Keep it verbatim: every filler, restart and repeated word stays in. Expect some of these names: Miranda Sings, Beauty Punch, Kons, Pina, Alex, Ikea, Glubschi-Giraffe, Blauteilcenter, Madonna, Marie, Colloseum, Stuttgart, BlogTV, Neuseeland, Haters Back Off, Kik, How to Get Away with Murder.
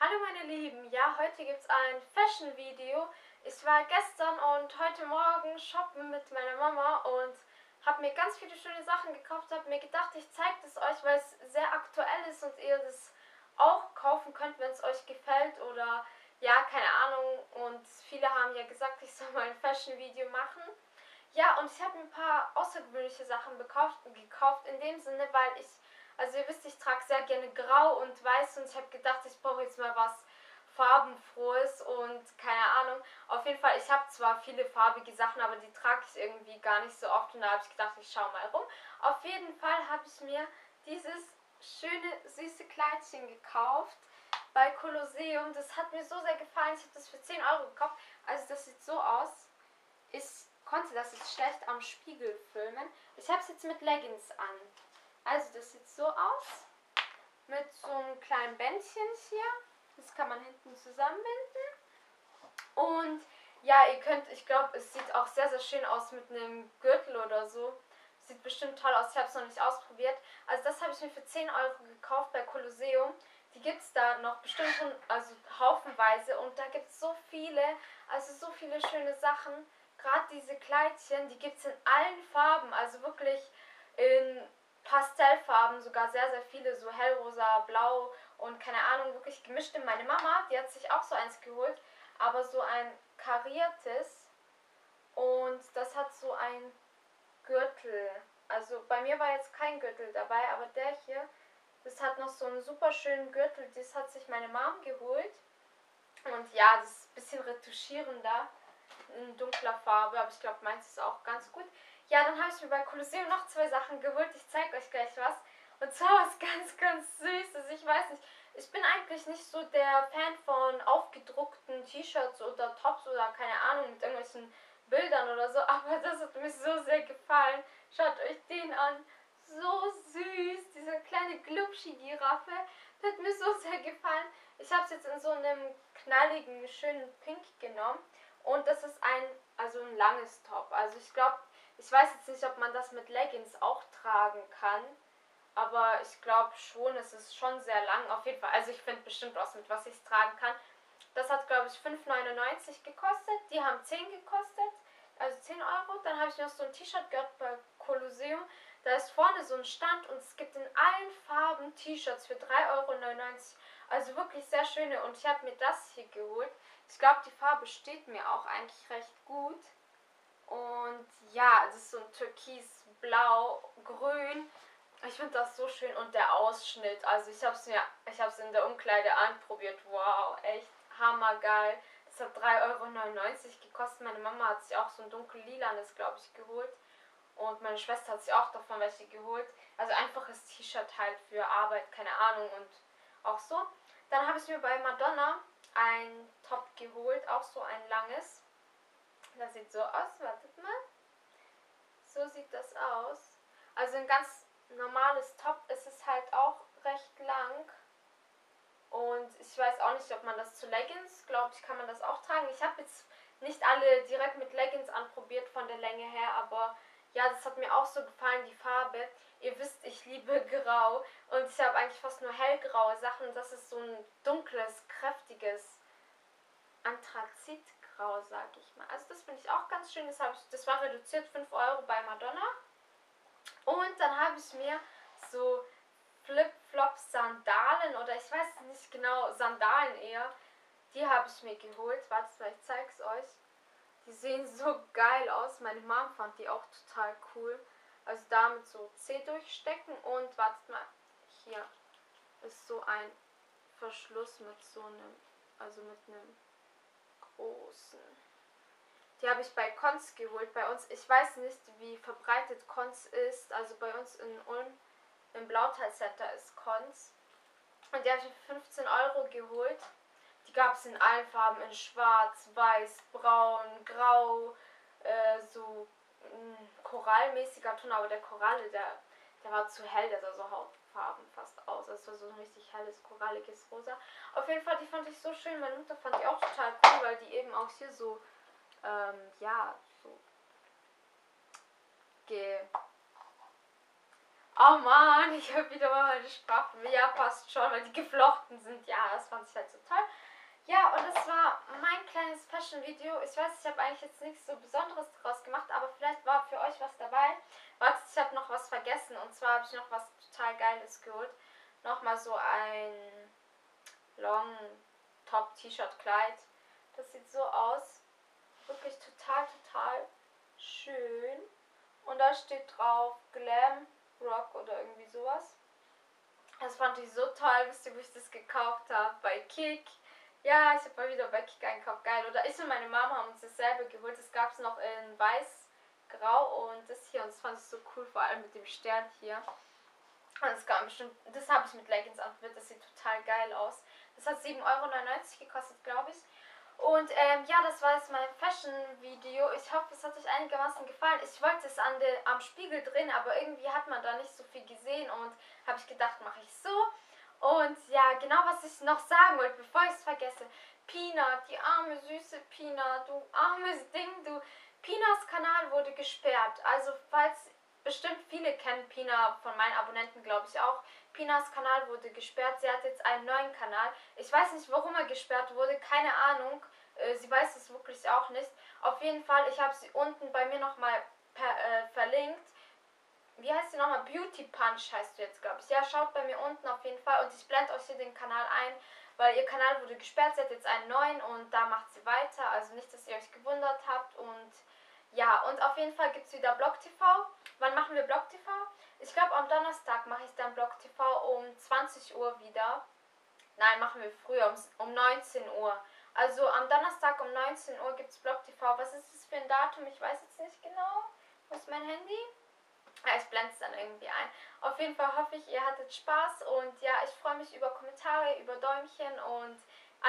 Hallo meine Lieben, ja, heute gibt es ein Fashion-Video. Ich war gestern und heute Morgen shoppen mit meiner Mama und habe mir ganz viele schöne Sachen gekauft. Habe mir gedacht, ich zeige das euch, weil es sehr aktuell ist und ihr das auch kaufen könnt, wenn es euch gefällt oder ja, keine Ahnung. Und viele haben ja gesagt, ich soll mal ein Fashion-Video machen. Ja, und ich habe mir ein paar außergewöhnliche Sachen gekauft, gekauft in dem Sinne, weil ich... Also ihr wisst, ich trage sehr gerne grau und weiß und ich habe gedacht, ich brauche jetzt mal was farbenfrohes und keine Ahnung. Auf jeden Fall, ich habe zwar viele farbige Sachen, aber die trage ich irgendwie gar nicht so oft und da habe ich gedacht, ich schaue mal rum. Auf jeden Fall habe ich mir dieses schöne, süße Kleidchen gekauft bei Colloseum. Das hat mir so sehr gefallen. Ich habe das für zehn Euro gekauft. Also das sieht so aus. Ich konnte das jetzt schlecht am Spiegel filmen. Ich habe es jetzt mit Leggings an. Also das sieht so aus, mit so einem kleinen Bändchen hier, das kann man hinten zusammenbinden und ja, ihr könnt, ich glaube, es sieht auch sehr, sehr schön aus mit einem Gürtel oder so, sieht bestimmt toll aus, ich habe es noch nicht ausprobiert, also das habe ich mir für zehn Euro gekauft bei Colloseum, die gibt es da noch bestimmt, also haufenweise und da gibt es so viele, also so viele schöne Sachen, gerade diese Kleidchen, die gibt es in allen Farben, also wirklich in Pastellfarben, sogar sehr, sehr viele, so hellrosa, blau und keine Ahnung, wirklich gemischt. Meine Mama, die hat sich auch so eins geholt, aber so ein kariertes und das hat so ein Gürtel. Also bei mir war jetzt kein Gürtel dabei, aber der hier, das hat noch so einen super schönen Gürtel, das hat sich meine Mom geholt und ja, das ist ein bisschen retuschierender, in dunkler Farbe, aber ich glaube, meins ist auch ganz gut. Ja, dann habe ich mir bei Colloseum noch zwei Sachen geholt. Ich zeige euch gleich was. Und zwar was ganz, ganz Süßes. Ich weiß nicht, ich bin eigentlich nicht so der Fan von aufgedruckten T-Shirts oder Tops oder keine Ahnung, mit irgendwelchen Bildern oder so. Aber das hat mir so sehr gefallen. Schaut euch den an. So süß. Diese kleine Glubschi-Giraffe. Das hat mir so sehr gefallen. Ich habe es jetzt in so einem knalligen, schönen Pink genommen. Und das ist ein, also ein langes Top. Also ich glaube... Ich weiß jetzt nicht, ob man das mit Leggings auch tragen kann, aber ich glaube schon, es ist schon sehr lang, auf jeden Fall. Also ich finde bestimmt was, mit was ich es tragen kann. Das hat, glaube ich, fünf neunundneunzig gekostet, die haben zehn gekostet, also zehn Euro. Dann habe ich noch so ein T-Shirt gehabt bei Colloseum, da ist vorne so ein Stand und es gibt in allen Farben T-Shirts für drei neunundneunzig Euro. Also wirklich sehr schöne und ich habe mir das hier geholt. Ich glaube, die Farbe steht mir auch eigentlich recht gut. Und ja, das ist so ein türkis, blau, grün. Ich finde das so schön. Und der Ausschnitt, also ich habe es mir, ich habe es in der Umkleide anprobiert. Wow, echt hammergeil. Das hat drei neunundneunzig Euro gekostet. Meine Mama hat sich auch so ein dunkel-lilanes, glaube ich, geholt. Und meine Schwester hat sich auch davon welche geholt. Also einfaches T-Shirt halt für Arbeit, keine Ahnung. Und auch so. Dann habe ich mir bei Madonna ein Top geholt, auch so ein langes. Das sieht so aus, wartet mal. So sieht das aus. Also ein ganz normales Top ist es halt auch recht lang. Und ich weiß auch nicht, ob man das zu Leggings, glaube ich, kann man das auch tragen. Ich habe jetzt nicht alle direkt mit Leggings anprobiert von der Länge her, aber ja, das hat mir auch so gefallen, die Farbe. Ihr wisst, ich liebe grau und ich habe eigentlich fast nur hellgraue Sachen. Das ist so ein dunkles, kräftiges Anthrazit. Sag ich mal. Also das finde ich auch ganz schön. Das, ich, das war reduziert fünf Euro bei Madonna. Und dann habe ich mir so Flip-Flop-Sandalen oder ich weiß nicht genau, Sandalen eher. Die habe ich mir geholt. Wartet mal, ich zeige es euch. Die sehen so geil aus. Meine Mom fand die auch total cool. Also damit so Zeh durchstecken und wartet mal, hier ist so ein Verschluss mit so einem, also mit einem großen. Die habe ich bei Kons geholt, bei uns. Ich weiß nicht, wie verbreitet Kons ist. Also bei uns in Ulm, im Blauteilcenter ist Kons. Und die habe ich für fünfzehn Euro geholt. Die gab es in allen Farben, in schwarz, weiß, braun, grau, äh, so ein korallmäßiger Ton. Aber der Koralle, der, der war zu hell, der sah so Hautfarben fast aus. Also so ein richtig helles, koralliges Rosa. Auf jeden Fall, die fand ich so schön. Meine Mutter fand die auch total cool, weil die eben auch hier so, ähm, ja, so ge Oh man, ich habe wieder mal meine Sprachen. Ja, passt schon, weil die geflochten sind. Ja, das fand ich halt so toll. Ja, und das war mein kleines Fashion-Video. Ich weiß, ich habe eigentlich jetzt nichts so Besonderes draus gemacht, aber vielleicht war für euch was dabei. Warte, ich habe noch was vergessen. Und zwar habe ich noch was total Geiles geholt. Nochmal so ein Long-Top-T-Shirt-Kleid. Das sieht so aus. Wirklich total, total schön. Und da steht drauf Glam Rock oder irgendwie sowas. Das fand ich so toll. Wisst ihr, wo ich das gekauft habe? Bei Kik. Ja, ich habe mal wieder bei Kik einkauft. Geil. Oder ich und meine Mama haben uns dasselbe geholt. Das gab es noch in weiß, grau und das hier. Und das fand ich so cool, vor allem mit dem Stern hier. Und das gab bestimmt, das habe ich mit Leggings outfit. Das sieht total geil aus. Das hat sieben Euro neunundneunzig gekostet, glaube ich. Und ähm, ja, das war jetzt mein Fashion-Video. Ich hoffe, es hat euch einigermaßen gefallen. Ich wollte es an den, am Spiegel drehen, aber irgendwie hat man da nicht so viel gesehen. Und habe ich gedacht, mache ich so. Und ja, genau was ich noch sagen wollte, bevor ich es vergesse. Pina, die arme, süße Pina, du armes Ding, du. Pinas Kanal wurde gesperrt. Also falls, bestimmt viele kennen Pina, von meinen Abonnenten glaube ich auch. Pinas Kanal wurde gesperrt. Sie hat jetzt einen neuen Kanal. Ich weiß nicht, warum er gesperrt wurde. Keine Ahnung. Äh, sie weiß es wirklich auch nicht. Auf jeden Fall, ich habe sie unten bei mir nochmal äh, verlinkt. Wie heißt sie nochmal? Beauty Punch heißt du jetzt, glaube ich. Ja, schaut bei mir unten auf jeden Fall. Und ich blende euch hier den Kanal ein, weil ihr Kanal wurde gesperrt. Sie hat jetzt einen neuen und da macht sie weiter. Also nicht, dass ihr euch gewundert habt. Und ja, und auf jeden Fall gibt es wieder BlogTV. Wann machen wir BlogTV? Ich glaube, am Donnerstag mache ich dann BlogTV um zwanzig Uhr wieder. Nein, machen wir früher, um, um neunzehn Uhr. Also am Donnerstag um neunzehn Uhr gibt es BlogTV. Was ist das für ein Datum? Ich weiß jetzt nicht genau. Wo ist mein Handy? Ja, ich blende es dann irgendwie ein. Auf jeden Fall hoffe ich, ihr hattet Spaß. Und ja, ich freue mich über Kommentare, über Däumchen und